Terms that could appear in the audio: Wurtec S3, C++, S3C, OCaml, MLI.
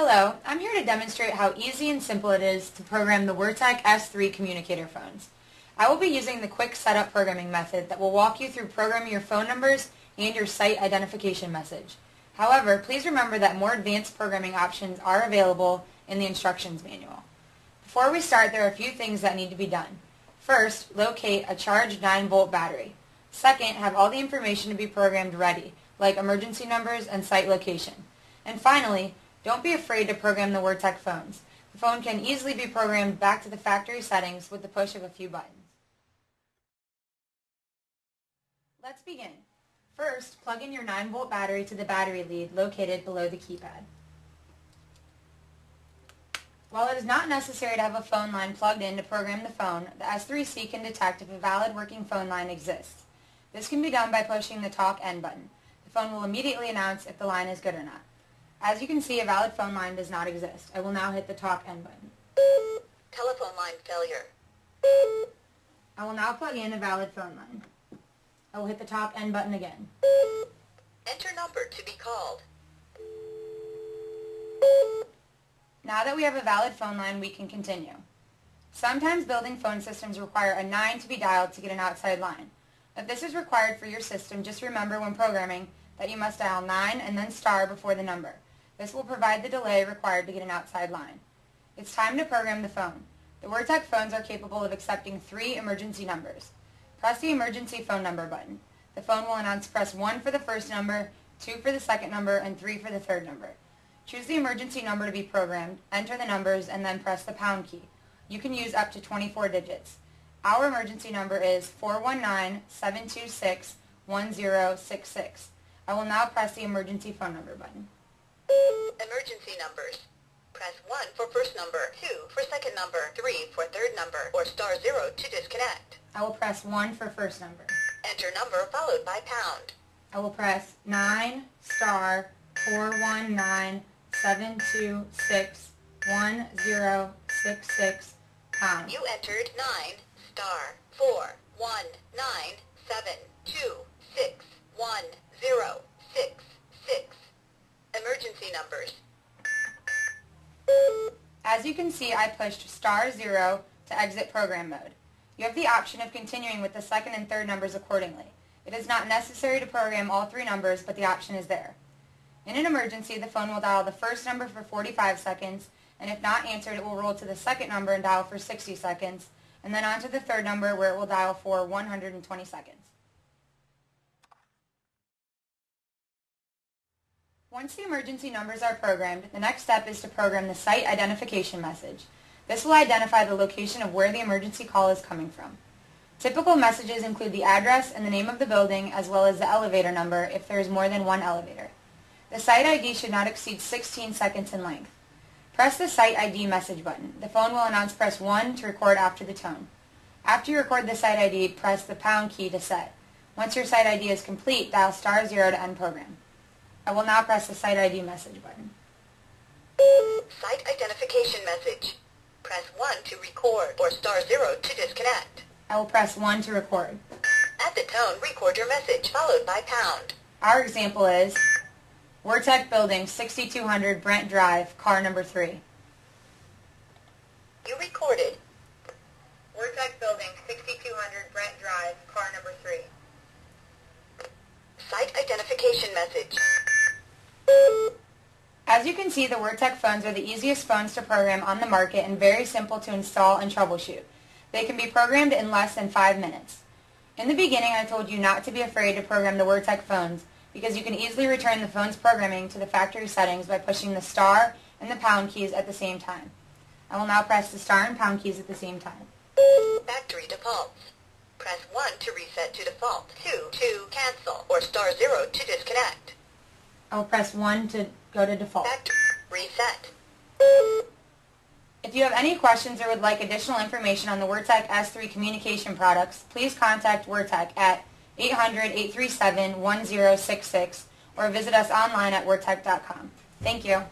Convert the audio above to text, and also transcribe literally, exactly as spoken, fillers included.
Hello, I'm here to demonstrate how easy and simple it is to program the Wurtec S three communicator phones. I will be using the quick setup programming method that will walk you through programming your phone numbers and your site identification message. However, please remember that more advanced programming options are available in the instructions manual. Before we start, there are a few things that need to be done. First, locate a charged nine volt battery. Second, have all the information to be programmed ready, like emergency numbers and site location. And finally, don't be afraid to program the Wurtec phones. The phone can easily be programmed back to the factory settings with the push of a few buttons. Let's begin. First, plug in your nine volt battery to the battery lead located below the keypad. While it is not necessary to have a phone line plugged in to program the phone, the S three C can detect if a valid working phone line exists. This can be done by pushing the talk end button. The phone will immediately announce if the line is good or not. As you can see, a valid phone line does not exist. I will now hit the talk end button. Telephone line failure. I will now plug in a valid phone line. I will hit the talk end button again. Enter number to be called. Now that we have a valid phone line, we can continue. Sometimes building phone systems require a nine to be dialed to get an outside line. If this is required for your system, just remember when programming that you must dial nine and then star before the number. This will provide the delay required to get an outside line. It's time to program the phone. The Wurtec phones are capable of accepting three emergency numbers. Press the emergency phone number button. The phone will announce press one for the first number, two for the second number, and three for the third number. Choose the emergency number to be programmed, enter the numbers, and then press the pound key. You can use up to twenty-four digits. Our emergency number is four one nine, seven two six, one zero six six. I will now press the emergency phone number button. Emergency numbers. Press one for first number, two for second number, three for third number, or star zero to disconnect. I will press one for first number. Enter number followed by pound. I will press nine star four one nine, seven two six, one zero six six pound. You entered nine star four one nine, seven two six, one zero six six. Emergency numbers. As you can see, I pushed star zero to exit program mode. You have the option of continuing with the second and third numbers accordingly. It is not necessary to program all three numbers, but the option is there. In an emergency, the phone will dial the first number for forty-five seconds, and if not answered, it will roll to the second number and dial for sixty seconds, and then on to the third number, where it will dial for one hundred twenty seconds. Once the emergency numbers are programmed, the next step is to program the site identification message. This will identify the location of where the emergency call is coming from. Typical messages include the address and the name of the building, as well as the elevator number if there is more than one elevator. The site I D should not exceed sixteen seconds in length. Press the site I D message button. The phone will announce press one to record after the tone. After you record the site I D, press the pound key to set. Once your site I D is complete, dial star zero to end program. I will now press the site I D message button. Site identification message. Press one to record or star zero to disconnect. I will press one to record. At the tone, record your message followed by pound. Our example is Wurtec Building, sixty-two hundred Brent Drive, car number three. You recorded Wurtec Building, sixty-two hundred Brent Drive, car number three. Site identification message. As you can see, the Wurtec phones are the easiest phones to program on the market and very simple to install and troubleshoot. They can be programmed in less than five minutes. In the beginning, I told you not to be afraid to program the Wurtec phones because you can easily return the phone's programming to the factory settings by pushing the star and the pound keys at the same time. I will now press the star and pound keys at the same time. Factory defaults. Press one to reset to default, two to cancel, or star zero to disconnect. I will press one to go to default. Factory reset. If you have any questions or would like additional information on the Wurtec S three communication products, please contact Wurtec at eight hundred, eight three seven, one zero six six or visit us online at wurtec dot com. Thank you.